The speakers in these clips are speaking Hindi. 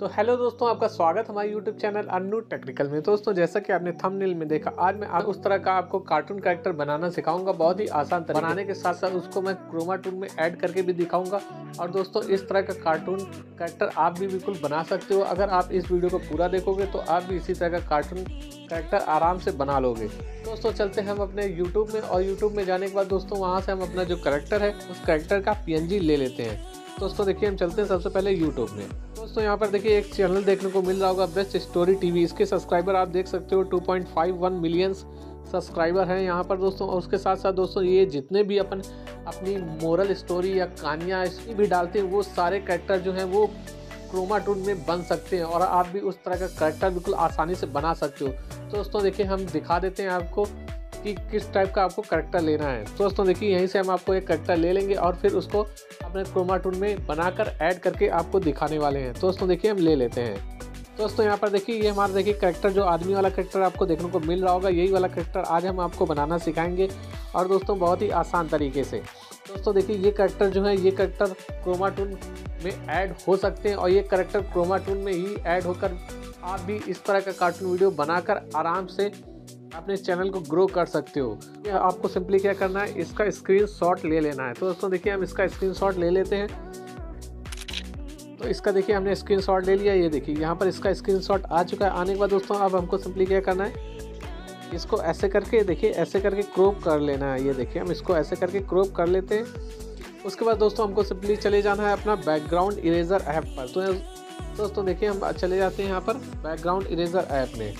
तो हेलो दोस्तों, आपका स्वागत हमारे यूट्यूब चैनल अन्नू टेक्निकल में। दोस्तों जैसा कि आपने थंबनेल में देखा, आज मैं उस तरह का आपको कार्टून कैरेक्टर बनाना सिखाऊंगा बहुत ही आसान तरीके बनाने के साथ साथ उसको मैं क्रोमा टून में ऐड करके भी दिखाऊंगा। और दोस्तों इस तरह का कार्टून कैरेक्टर आप भी बिल्कुल बना सकते हो। अगर आप इस वीडियो को पूरा देखोगे तो आप भी इसी तरह का कार्टून कैरेक्टर आराम से बना लोगे। दोस्तों चलते हैं हम अपने यूट्यूब में, और यूट्यूब में जाने के बाद दोस्तों वहाँ से हम अपना जो कैरेक्टर है उस कैरेक्टर का PNG ले लेते हैं। दोस्तों देखिए हम चलते हैं सबसे पहले यूट्यूब में। दोस्तों यहाँ पर देखिए एक चैनल देखने को मिल रहा होगा, बेस्ट स्टोरी TV। इसके सब्सक्राइबर आप देख सकते हो 2.51 मिलियन सब्सक्राइबर हैं यहाँ पर दोस्तों। और उसके साथ साथ दोस्तों ये जितने भी अपन अपनी मोरल स्टोरी या कहानियाँ इसकी भी डालते हैं, वो सारे कैरेक्टर जो हैं वो क्रोमा टून में बन सकते हैं और आप भी उस तरह का कैरेक्टर बिल्कुल आसानी से बना सकते हो। दोस्तों देखिए हम दिखा देते हैं आपको कि किस टाइप का आपको कैरेक्टर लेना है। दोस्तों देखिए यहीं से हम आपको एक कैरेक्टर ले लेंगे और फिर उसको अपने क्रोमा टून में बनाकर ऐड करके आपको दिखाने वाले हैं। दोस्तों देखिए हम ले लेते हैं। दोस्तों यहाँ पर देखिए ये हमारा देखिए कैरेक्टर, जो आदमी वाला कैरेक्टर आपको देखने को मिल रहा होगा, यही वाला कैरेक्टर आज हम आपको बनाना सिखाएंगे और दोस्तों बहुत ही आसान तरीके से। दोस्तों देखिए ये कैरेक्टर जो है, ये कैरेक्टर क्रोमा टून में ऐड हो सकते हैं और ये कैरेक्टर क्रोमा टून में ही ऐड होकर आप भी इस तरह का कार्टून वीडियो बनाकर आराम से अपने चैनल को ग्रो कर सकते हो। आपको सिंपली क्या करना है, इसका स्क्रीनशॉट ले लेना है। तो दोस्तों देखिए हम इसका स्क्रीनशॉट ले लेते हैं। तो इसका देखिए हमने स्क्रीनशॉट ले लिया, ये देखिए यहाँ पर इसका स्क्रीनशॉट आ चुका है। आने के बाद दोस्तों अब हमको सिंपली क्या करना है, इसको ऐसे करके देखिए, ऐसे करके क्रॉप कर लेना है। ये देखिए हम इसको ऐसे करके क्रॉप कर लेते हैं। उसके बाद दोस्तों हमको सिंपली चले जाना है अपना बैकग्राउंड इरेजर ऐप पर। तो दोस्तों देखिए हम चले जाते हैं यहाँ पर बैकग्राउंड इरेजर ऐप में।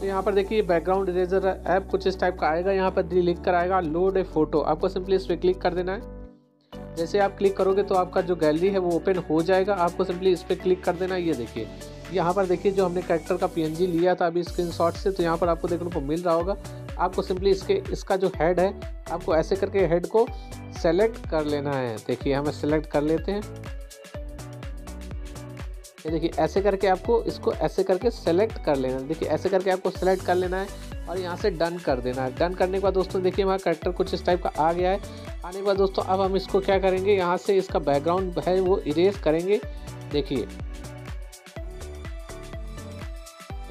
तो यहाँ पर देखिए बैकग्राउंड इरेजर ऐप कुछ इस टाइप का आएगा। यहाँ पर लिख कर आएगा लोड ए फोटो, आपको सिंपली इस पर क्लिक कर देना है। जैसे आप क्लिक करोगे तो आपका जो गैलरी है वो ओपन हो जाएगा, आपको सिंपली इस पर क्लिक कर देना है। ये देखिए यहाँ पर देखिए जो हमने कैरेक्टर का PNG लिया था अभी स्क्रीनशॉट से, तो यहाँ पर आपको देखने को मिल रहा होगा। आपको सिंपली इसका जो हेड है, आपको ऐसे करके हेड को सेलेक्ट कर लेना है। देखिए हम सेलेक्ट कर लेते हैं, ये देखिए ऐसे करके आपको इसको ऐसे करके सेलेक्ट कर लेना है। देखिए ऐसे करके आपको सेलेक्ट कर लेना है और यहाँ से डन कर देना है। डन करने के बाद दोस्तों देखिए हमारा कैरेक्टर कुछ इस टाइप का आ गया है। आने के बाद दोस्तों अब हम इसको क्या करेंगे, यहाँ से इसका बैकग्राउंड है वो इरेज करेंगे। देखिए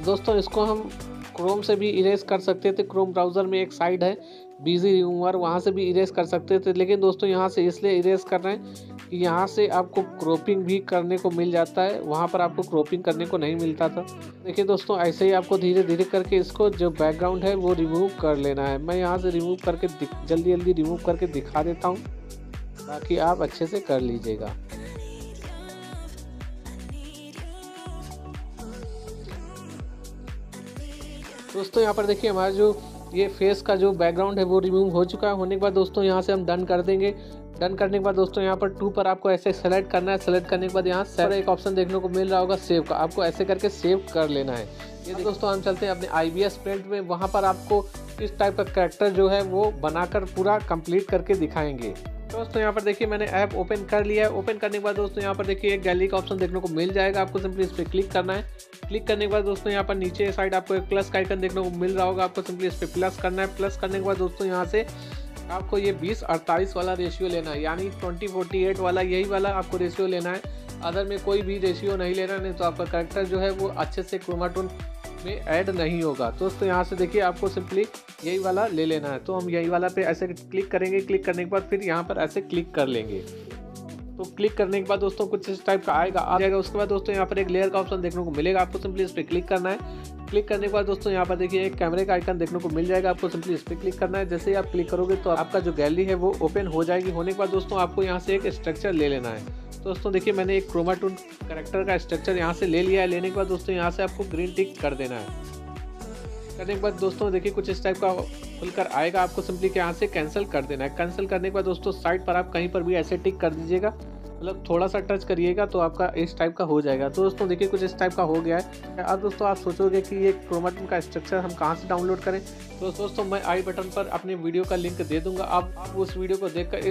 दोस्तों इसको हम क्रोम से भी इरेज कर सकते थे, क्रोम ब्राउज़र में एक साइड है बिजी रिमूवर, वहाँ से भी इरेज कर सकते थे, लेकिन दोस्तों यहाँ से इसलिए इरेज कर रहे हैं कि यहाँ से आपको क्रॉपिंग भी करने को मिल जाता है, वहाँ पर आपको क्रॉपिंग करने को नहीं मिलता था। देखिए दोस्तों ऐसे ही आपको धीरे धीरे करके इसको जो बैकग्राउंड है वो रिमूव कर लेना है। मैं यहाँ से रिमूव करके जल्दी जल्दी रिमूव करके दिखा देता हूँ, ताकि आप अच्छे से कर लीजिएगा। दोस्तों यहाँ पर देखिए हमारा जो ये फेस का जो बैकग्राउंड है वो रिमूव हो चुका है। होने के बाद दोस्तों यहाँ से हम डन कर देंगे। डन करने के बाद दोस्तों यहाँ पर 2 पर आपको ऐसे सेलेक्ट करना है। सेलेक्ट करने के बाद यहाँ से एक ऑप्शन देखने को मिल रहा होगा सेव का, आपको ऐसे करके सेव कर लेना है। ये दोस्तों हम चलते हैं अपने IbisPaint में, वहाँ पर आपको किस टाइप का कैरेक्टर जो है वो बनाकर पूरा कंप्लीट करके दिखाएंगे। दोस्तों यहाँ पर देखिए मैंने ऐप ओपन कर लिया है। ओपन करने के बाद दोस्तों यहाँ पर देखिए एक गैलरी का ऑप्शन देखने को मिल जाएगा, आपको सिंपली इस पर क्लिक करना है। क्लिक करने के बाद दोस्तों यहाँ पर नीचे साइड आपको एक प्लस का आइकन देखने को मिल रहा होगा, आपको सिंपली इस पर प्लस करना है। प्लस करने के बाद दोस्तों यहाँ से आपको ये 20:48 वाला रेशियो लेना है, यानी 20:48 वाला, यही वाला आपको रेशियो लेना है। अदर में कोई भी रेशियो नहीं लेना, नहीं तो आपका कैरेक्टर जो है वो अच्छे से क्रोमा टून में ऐड नहीं होगा। दोस्तों यहाँ से देखिए आपको सिंपली यही वाला ले लेना है। तो हम यही वाला पे ऐसे क्लिक करेंगे। क्लिक करने के बाद फिर यहाँ पर ऐसे क्लिक कर लेंगे। तो क्लिक करने के बाद दोस्तों कुछ इस टाइप का आएगा आ जाएगा। उसके बाद दोस्तों यहाँ पर एक लेयर का ऑप्शन देखने को मिलेगा, आपको सिंपली इस पर क्लिक करना है। क्लिक करने के बाद दोस्तों यहाँ पर देखिए एक कैमरे का आइकन देखने को मिल जाएगा, आपको सिंपली इस पर क्लिक करना है। जैसे ही आप क्लिक करोगे तो आपका जो गैलरी है वो ओपन हो जाएगी। होने के बाद दोस्तों आपको यहाँ से एक स्ट्रक्चर ले लेना है। दोस्तों देखिए मैंने एक क्रोमा टून कैरेक्टर का स्ट्रक्चर यहाँ से ले लिया है। लेने के बाद दोस्तों यहाँ से आपको ग्रीन टिक कर देना है। करने के बाद दोस्तों देखिए कुछ इस टाइप का खुलकर आएगा, आपको सिंपली यहाँ से कैंसिल कर देना है। कैंसिल करने के बाद दोस्तों साइड पर आप कहीं पर भी ऐसे टिक कर दीजिएगा, मतलब थोड़ा सा टच करिएगा तो आपका इस टाइप का हो जाएगा। तो दोस्तों देखिए कुछ इस टाइप का हो गया है। अब दोस्तों आप सोचोगे कि ये क्रोमा टून का स्ट्रक्चर हम कहाँ से डाउनलोड करें, तो दोस्तों मैं आई बटन पर अपने वीडियो का लिंक दे दूँगा। आप उस वीडियो को देख कर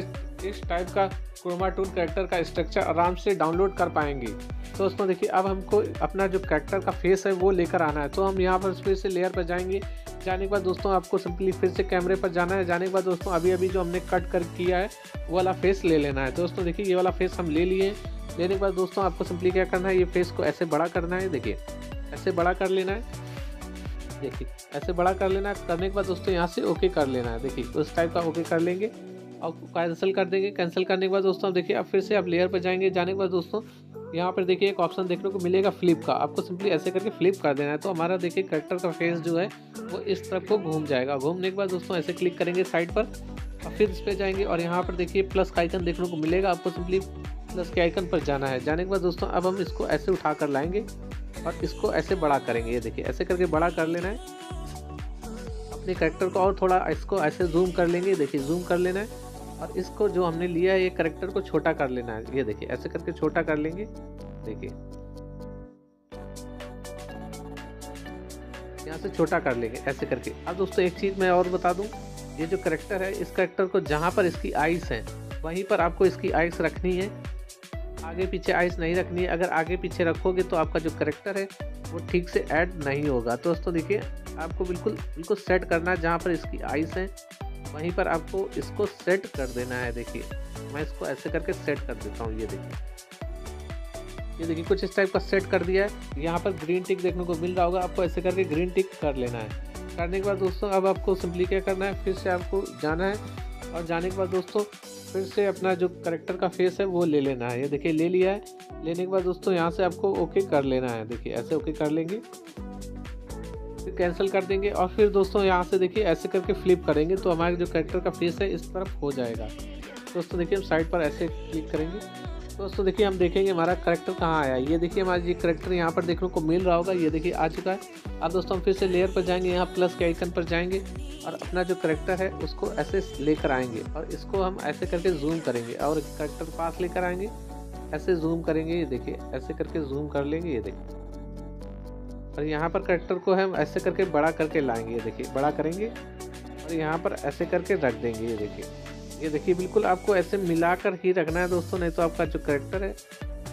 इस टाइप का क्रोमा टून कैरेक्टर का स्ट्रक्चर आराम से डाउनलोड कर पाएंगे। तो दोस्तों देखिए अब हमको अपना जो कैरेक्टर का फेस है वो लेकर आना है। तो हम यहाँ पर फिर से लेयर पर जाएंगे। जाने के बाद दोस्तों आपको सिंपली फिर से कैमरे पर जाना है। जाने के बाद दोस्तों अभी जो हमने कट कर किया है वो वाला फेस ले लेना है। दोस्तों देखिए ये वाला फेस हम ले लिए। लेने के बाद दोस्तों आपको सिंपली क्या करना है, ये फेस को ऐसे बड़ा करना है। देखिए ऐसे बड़ा कर लेना है, देखिए ऐसे बड़ा कर लेना है। करने के बाद दोस्तों यहाँ से ओके कर लेना है। देखिए उस टाइप का ओके कर लेंगे और कैंसिल कर देंगे। कैंसिल करने के बाद दोस्तों आप देखिए अब फिर से आप लेयर पर जाएंगे। जाने के बाद दोस्तों यहाँ पर देखिए एक ऑप्शन देखने को मिलेगा फ्लिप का। आपको सिंपली ऐसे करके फ्लिप कर देना है, तो हमारा देखिए कैरेक्टर का फेस जो है वो इस तरफ को घूम जाएगा। घूमने के बाद दोस्तों ऐसे क्लिक करेंगे साइड पर और फिर इस पर जाएंगे और यहाँ पर देखिए प्लस का आइकन देखने को मिलेगा। आपको सिंपली प्लस के आइकन पर जाना है। जाने के बाद दोस्तों अब हम इसको ऐसे उठा कर लाएंगे और इसको ऐसे बड़ा करेंगे। ये देखिए ऐसे करके बड़ा कर लेना है अपने कैरेक्टर को और थोड़ा इसको ऐसे जूम कर लेंगे। देखिए जूम कर लेना है और इसको जो हमने लिया है ये कैरेक्टर को छोटा कर लेना है। ये देखिए ऐसे करके छोटा कर लेंगे। देखिए यहाँ से छोटा कर लेंगे ऐसे करके। अब दोस्तों एक चीज़ मैं और बता दूँ, ये जो कैरेक्टर है इस कैरेक्टर को जहाँ पर इसकी आइस है वहीं पर आपको इसकी आइस रखनी है, आगे पीछे आइस नहीं रखनी है। अगर आगे पीछे रखोगे तो आपका जो कैरेक्टर है वो ठीक से ऐड नहीं होगा। तो दोस्तों देखिए आपको बिल्कुल बिल्कुल सेट करना है, जहाँ पर इसकी आइस है वहीं पर आपको इसको सेट कर देना है। देखिए मैं इसको ऐसे करके सेट कर देता हूँ। ये देखिए कुछ इस टाइप का सेट कर दिया है। यहाँ पर ग्रीन टिक देखने को मिल रहा होगा, आपको ऐसे करके ग्रीन टिक कर लेना है। करने के बाद दोस्तों अब आपको सिंपली क्या करना है, फिर से आपको जाना है और जाने के बाद दोस्तों फिर से अपना जो कैरेक्टर का फेस है वो ले लेना है। ये देखिए ले लिया है। लेने के बाद दोस्तों यहाँ से आपको ओके कर लेना है। देखिए ऐसे ओके कर लेंगे, फिर कैंसिल कर देंगे और फिर दोस्तों यहाँ से देखिए ऐसे करके फ्लिप करेंगे तो हमारे जो कैरेक्टर का फेस है इस तरफ हो जाएगा। दोस्तों देखिए हम साइड पर ऐसे क्लिक करेंगे। दोस्तों देखिए हम देखेंगे हमारा कैरेक्टर कहाँ आया। ये देखिए हमारा ये कैरेक्टर यहाँ पर देखने को मिल रहा होगा। ये देखिए आ चुका है। अब दोस्तों हम फिर से लेयर पर जाएंगे, यहाँ प्लस के आइकन पर जाएंगे और अपना जो कैरेक्टर है उसको ऐसे लेकर आएंगे और इसको हम ऐसे करके जूम करेंगे और कैरेक्टर के पास लेकर आएंगे, ऐसे जूम करेंगे। ये देखिए ऐसे करके जूम कर लेंगे। ये देखिए और यहाँ पर कैरेक्टर को हम ऐसे करके बड़ा करके लाएंगे। ये देखिए बड़ा करेंगे और यहाँ पर ऐसे करके रख देंगे। ये देखिए बिल्कुल आपको ऐसे मिलाकर ही रखना है दोस्तों, नहीं तो आपका जो कैरेक्टर है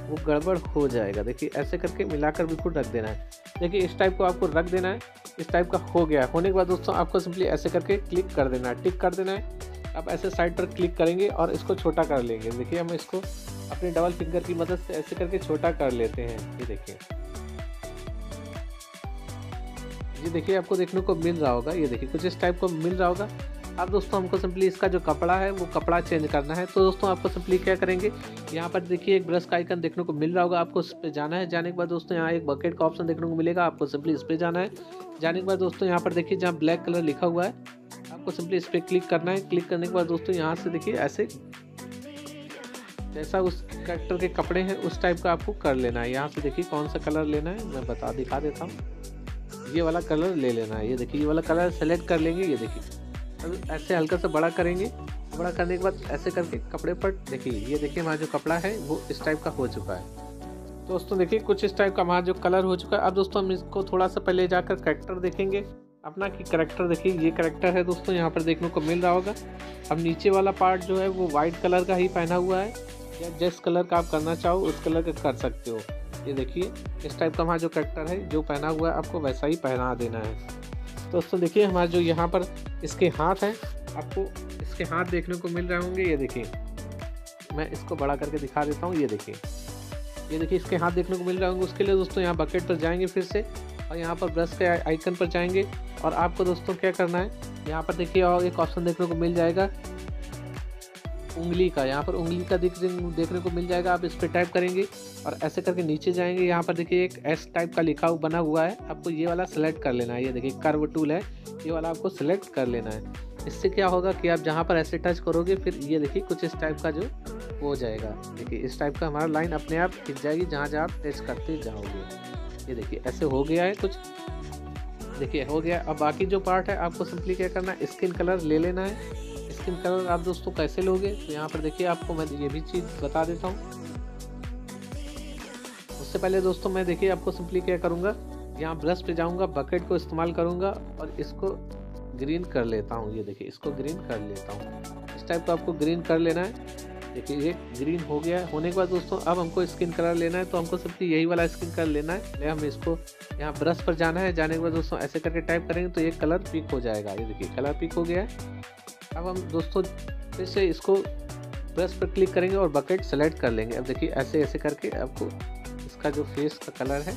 वो गड़बड़ हो जाएगा। देखिए ऐसे करके मिलाकर बिल्कुल रख देना है। देखिए इस टाइप को आपको रख देना है। इस टाइप का हो गया। होने के बाद दोस्तों आपको सिंपली ऐसे करके क्लिक कर देना है, टिक कर देना है। आप ऐसे साइड पर क्लिक करेंगे और इसको छोटा कर लेंगे। देखिए हम इसको अपने डबल फिंगर की मदद से ऐसे करके छोटा कर लेते हैं। ये देखिए आपको देखने को मिल रहा होगा। ये देखिए कुछ इस टाइप को मिल रहा होगा। अब दोस्तों हमको सिंपली इसका जो कपड़ा है वो कपड़ा चेंज करना है। तो दोस्तों आपको सिंपली क्या करेंगे, यहाँ पर देखिए एक ब्रश का आइकन देखने को मिल रहा होगा, आपको इस पर जाना है। जाने के बाद दोस्तों यहाँ एक बकेट का ऑप्शन देखने को मिलेगा, आपको सिंपली इस पर जाना है। जाने के बाद दोस्तों यहाँ पर देखिए जहाँ ब्लैक कलर लिखा हुआ है आपको सिंपली इस पर क्लिक करना है। क्लिक करने के बाद दोस्तों यहाँ से देखिए ऐसे जैसा उस कैरेक्टर के कपड़े हैं उस टाइप का आपको कर लेना है। यहाँ से देखिए कौन सा कलर लेना है मैं दिखा देता हूँ। ये वाला कलर ले लेना है। ये देखिए ये वाला कलर सेलेक्ट कर लेंगे। ये देखिए अब ऐसे हल्का सा बड़ा करेंगे। बड़ा करने के बाद ऐसे करके कपड़े पर देखिए ये हमारा जो कपड़ा है वो इस टाइप का हो चुका है। दोस्तों देखिए कुछ इस टाइप का हमारा जो कलर हो चुका है। अब दोस्तों हम इसको थोड़ा सा पहले जाकर कैरेक्टर देखेंगे अपना कि कैरेक्टर देखिए ये कैरेक्टर है दोस्तों यहाँ पर देखने को मिल रहा होगा। अब नीचे वाला पार्ट जो है वो वाइट कलर का ही पहना हुआ है, या जिस कलर का आप करना चाहो उस कलर का कर सकते हो। ये देखिए इस टाइप का हमारा जो कैरेक्टर है जो पहना हुआ है आपको वैसा ही पहना देना है। दोस्तों देखिए हमारा जो यहाँ पर इसके हाथ हैं आपको इसके हाथ देखने को मिल रहे होंगे। ये देखिए मैं इसको बड़ा करके दिखा देता हूँ। ये देखिए इसके हाथ देखने को मिल रहे होंगे। उसके लिए दोस्तों यहाँ बकेट पर जाएंगे फिर से और यहाँ पर ब्रश के आइकन पर जाएंगे और आपको दोस्तों क्या करना है, यहाँ पर देखिए और एक ऑप्शन देखने को मिल जाएगा उंगली का। यहाँ पर उंगली का देखने को मिल जाएगा। आप इस पर टाइप करेंगे और ऐसे करके नीचे जाएंगे। यहाँ पर देखिए एक एस टाइप का लिखा हुआ बना हुआ है, आपको ये वाला सेलेक्ट कर लेना है। ये देखिए कर्व टूल है, ये वाला आपको सेलेक्ट कर लेना है। इससे क्या होगा कि आप जहाँ पर ऐसे टच करोगे फिर ये देखिए कुछ इस टाइप का जो हो जाएगा। देखिए इस टाइप का हमारा लाइन अपने आप खिंच जाएगी जहाँ जहाँ आप टच करते जाओगे। ये देखिए ऐसे हो गया है कुछ। देखिए हो गया। अब बाकी जो पार्ट है आपको सिंपली क्या करना है, स्किन कलर ले लेना है। स्किन कलर आप दोस्तों कैसे लोगे, तो यहाँ पर देखिए आपको मैं ये भी चीज़ बता देता हूँ। उससे पहले दोस्तों मैं देखिए आपको सिंपली क्या करूँगा, यहाँ ब्रश पे जाऊँगा, बकेट को इस्तेमाल करूँगा और इसको ग्रीन कर लेता हूँ। ये देखिए इसको ग्रीन कर लेता हूँ। इस टाइप का आपको ग्रीन कर लेना है। देखिए ये ग्रीन हो गया। होने के बाद दोस्तों अब हमको स्किन कलर लेना है, तो हमको सिंपली यही वाला स्किन कलर लेना है। हम इसको यहाँ ब्रश पर जाना है। जाने के बाद दोस्तों ऐसे करके टाइप करेंगे तो ये कलर पिक हो जाएगा। ये देखिए कलर पिक हो गया है। अब हम दोस्तों फिर से इसको बस पर क्लिक करेंगे और बकेट सेलेक्ट कर लेंगे। अब देखिए ऐसे ऐसे करके आपको इसका जो फेस का कलर है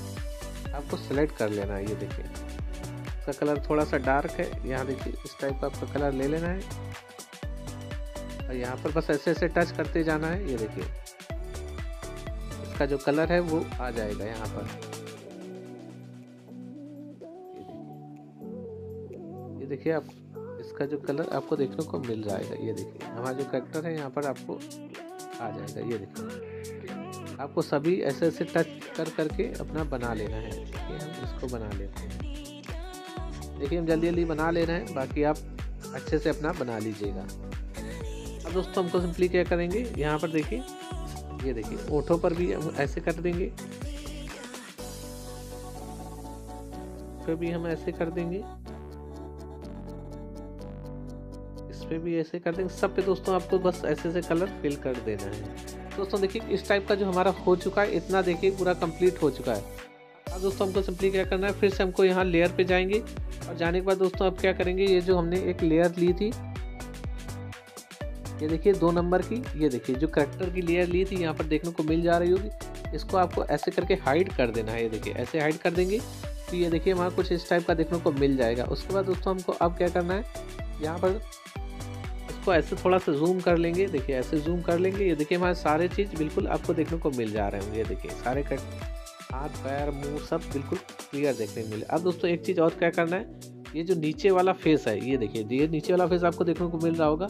आपको सेलेक्ट कर लेना है। ये देखिए इसका कलर थोड़ा सा डार्क है, यहाँ देखिए इस टाइप का आपका कलर ले लेना है और यहाँ पर बस ऐसे ऐसे टच करते जाना है। ये देखिए इसका जो कलर है वो आ जाएगा यहाँ पर। ये देखिए आप इसका जो कलर आपको देखने को मिल जाएगा। ये देखिए हमारा जो कैरेक्टर है यहाँ पर आपको आ जाएगा। ये देखिए आपको सभी ऐसे ऐसे टच कर करके अपना बना लेना है। देखिए हम इसको बना लेते हैं। देखिए हम जल्दी जल्दी बना ले रहे हैं, बाकी आप अच्छे से अपना बना लीजिएगा। अब दोस्तों हमको सिंपली क्या करेंगे यहाँ पर देखिए, ये देखिए ओठों पर भी हम ऐसे कर देंगे, फिर भी हम ऐसे कर देंगे, पे भी ऐसे कर देंगे, सब पे दोस्तों आपको बस ऐसे ऐसे कलर फिल कर देना है। दोस्तों देखिए इस टाइप का जो हमारा हो चुका है, इतना देखिए पूरा कंप्लीट हो चुका है। अब दोस्तों हमको सिंपली क्या करना है, फिर से हमको यहाँ लेयर पे जाएंगे और जाने के बाद दोस्तों आप क्या करेंगे, ये जो हमने एक लेयर ली थी ये देखिए 2 नंबर की, ये देखिए जो कैरेक्टर की लेयर ली थी यहाँ पर देखने को मिल जा रही होगी, इसको आपको ऐसे करके हाइड कर देना है। ये देखिए ऐसे हाइड कर देंगे तो ये देखिए हमारा कुछ इस टाइप का देखने को मिल जाएगा। उसके बाद दोस्तों हमको अब क्या करना है, यहाँ पर इसको ऐसे थोड़ा सा जूम कर लेंगे। देखिए ऐसे जूम कर लेंगे, ये देखिए हमारे सारे चीज़ बिल्कुल आपको देखने को मिल जा रहे होंगे। ये देखिए सारे कट हाथ पैर मुंह सब बिल्कुल क्लियर देखने को मिले। अब दोस्तों एक चीज़ और क्या करना है, ये जो नीचे वाला फेस है, ये देखिए ये नीचे वाला फेस आपको देखने को मिल रहा होगा।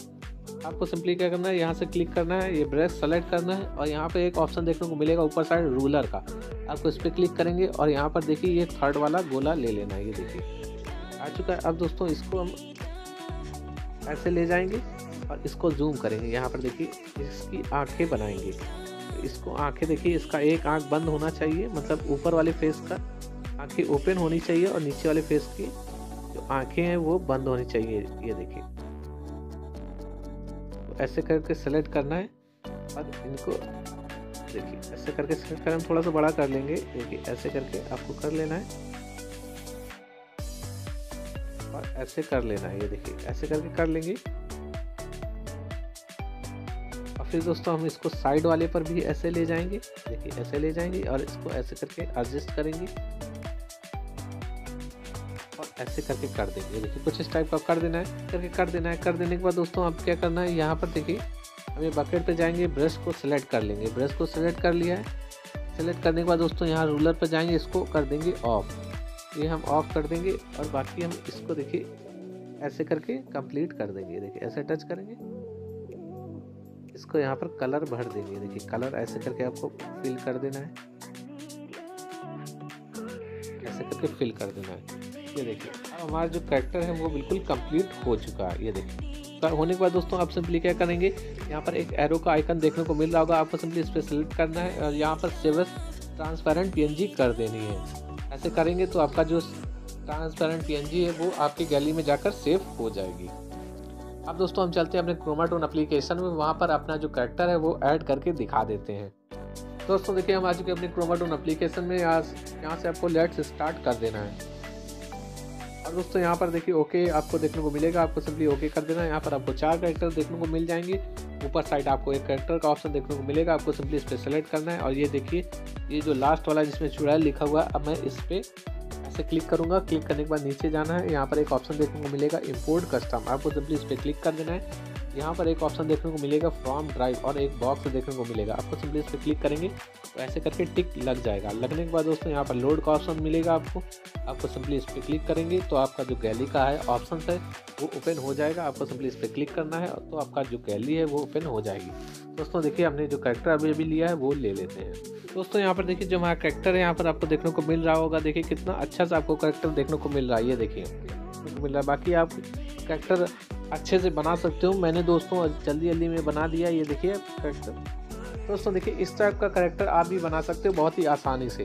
आपको सिंपली क्या करना है, यहाँ से क्लिक करना है, ये ब्रश सेलेक्ट करना है और यहाँ पर एक ऑप्शन देखने को मिलेगा ऊपर साइड रूलर का, आपको इस पर क्लिक करेंगे और यहाँ पर देखिए ये 3rd वाला गोला ले लेना है। ये देखिए आ चुका है। अब दोस्तों इसको हम ऐसे ले जाएंगे और इसको जूम करेंगे। यहाँ पर देखिए इसकी आंखें बनाएंगे, इसको आंखें देखिए इसका एक आंख बंद होना चाहिए, मतलब ऊपर वाले फेस का आंखें ओपन होनी चाहिए और नीचे वाले फेस की जो आंखें हैं वो बंद होनी चाहिए। ये देखिए तो ऐसे करके सेलेक्ट करना है और इनको देखिए ऐसे करके सेलेक्ट करना, थोड़ा सा बड़ा कर लेंगे। देखिए ऐसे करके आपको कर लेना है और ऐसे कर लेना है। ये देखिए ऐसे करके कर लेंगे और फिर दोस्तों हम इसको साइड वाले पर भी ऐसे ले जाएंगे। देखिए ऐसे ले जाएंगे और इसको ऐसे करके एडजस्ट करेंगे और ऐसे करके कर देंगे। देखिए कुछ इस टाइप का कर देना है, करके कर देना है। कर देने के बाद दोस्तों आप क्या करना है, यहाँ पर देखिए हमें बकेट पे जाएंगे, ब्रश को सिलेक्ट कर लेंगे। ब्रश को सिलेक्ट कर लिया है, सिलेक्ट करने के बाद दोस्तों यहाँ रूलर पर जाएंगे, इसको कर देंगे ऑफ, ये हम ऑफ कर देंगे और बाकी हम इसको देखिए ऐसे करके कंप्लीट कर देंगे। देखिए ऐसे टच करेंगे, इसको यहाँ पर कलर भर देंगे। देखिए कलर ऐसे करके आपको फिल कर देना है, ऐसे करके फिल कर देना है। ये देखिए अब हमारा जो कैरेक्टर है वो बिल्कुल कंप्लीट हो चुका है। ये देखिए होने के बाद दोस्तों आप सिंपली क्या करेंगे, यहाँ पर एक एरो का आइकन देखने को मिल रहा होगा, आपको सिंपली इस पर सेलेक्ट करना है और यहाँ पर सेव ट्रांसपेरेंट PNG कर देनी है। ऐसे करेंगे तो आपका जो ट्रांसपेरेंट PNG है वो आपकी गैलरी में जाकर सेव हो जाएगी। अब दोस्तों हम चलते हैं अपने क्रोमा टून एप्लीकेशन में, वहाँ पर अपना जो कैरेक्टर है वो ऐड करके दिखा देते हैं। दोस्तों देखिए हम आ चुके हैं अपने क्रोमा टून एप्लीकेशन में, यहाँ से आपको लेट्स स्टार्ट कर देना है और दोस्तों यहाँ पर देखिए ओके आपको देखने को मिलेगा, आपको सिंपली ओके कर देना है। यहाँ पर आपको 4 कैरेक्टर देखने को मिल जाएंगे, ऊपर साइड आपको एक कैरेक्टर का ऑप्शन देखने को मिलेगा, आपको सिंपली इस पर सेलेक्ट करना है और ये देखिए ये जो लास्ट वाला जिसमें चुड़ैल लिखा हुआ है, अब मैं इस पर ऐसे क्लिक करूँगा। क्लिक करने के बाद नीचे जाना है, यहाँ पर एक ऑप्शन देखने को मिलेगा इंपोर्ट कस्टम, आपको सिंपली इस पर क्लिक कर देना है। यहाँ पर एक ऑप्शन देखने को मिलेगा फ्रॉम ड्राइव और एक बॉक्स देखने को मिलेगा, आपको सिंपली इस पर क्लिक करेंगे तो ऐसे करके टिक लग जाएगा। लगने के बाद दोस्तों यहाँ पर लोड का ऑप्शन मिलेगा आपको, आपको सिंपली इस पर क्लिक करेंगे तो आपका जो गैलरी का है ऑप्शन है वो ओपन हो जाएगा, आपको सिंपली इस पर क्लिक करना है तो आपका जो गैलरी है वो ओपन हो जाएगी। दोस्तों देखिए हमने जो कैरेक्टर अभी लिया है वो ले लेते हैं। दोस्तों यहाँ पर देखिए जो हमारा कैरेक्टर है यहाँ पर आपको देखने को मिल रहा होगा, देखिए कितना अच्छा सा आपको कैरेक्टर देखने को मिल रहा है। ये देखिए मिल रहा है, बाकी आप कैरेक्टर अच्छे से बना सकते हो। मैंने दोस्तों जल्दी जल्दी में बना दिया। ये देखिए कैरेक्टर, दोस्तों देखिए इस टाइप का कैरेक्टर आप भी बना सकते हो बहुत ही आसानी से।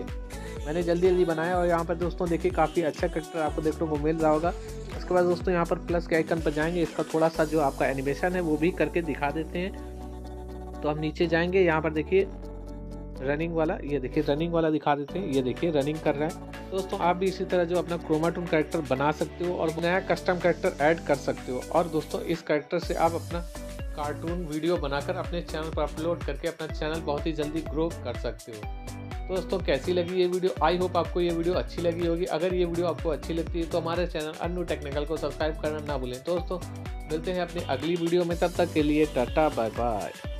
मैंने जल्दी जल्दी बनाया और यहाँ पर दोस्तों देखिए काफ़ी अच्छा कैरेक्टर आपको देखने को मिल रहा होगा। उसके बाद दोस्तों यहाँ पर प्लस के आइकन पर जाएंगे, इसका थोड़ा सा जो आपका एनिमेशन है वो भी करके दिखा देते हैं। तो हम नीचे जाएंगे, यहाँ पर देखिए रनिंग वाला, ये देखिए रनिंग वाला दिखा देते हैं। ये देखिए रनिंग कर रहा है। दोस्तों आप भी इसी तरह जो अपना क्रोमा टून कैरेक्टर बना सकते हो और नया कस्टम कैरेक्टर ऐड कर सकते हो और दोस्तों इस कैरेक्टर से आप अपना कार्टून वीडियो बनाकर अपने चैनल पर अपलोड करके अपना चैनल बहुत ही जल्दी ग्रो कर सकते हो। तो दोस्तों कैसी लगी ये वीडियो, आई होप आपको ये वीडियो अच्छी लगी होगी। अगर ये वीडियो आपको अच्छी लगती है तो हमारे चैनल अन्नू टेक्निकल को सब्सक्राइब करना ना भूलें। दोस्तों मिलते हैं अपनी अगली वीडियो में, तब तक के लिए टाटा बाय बाय।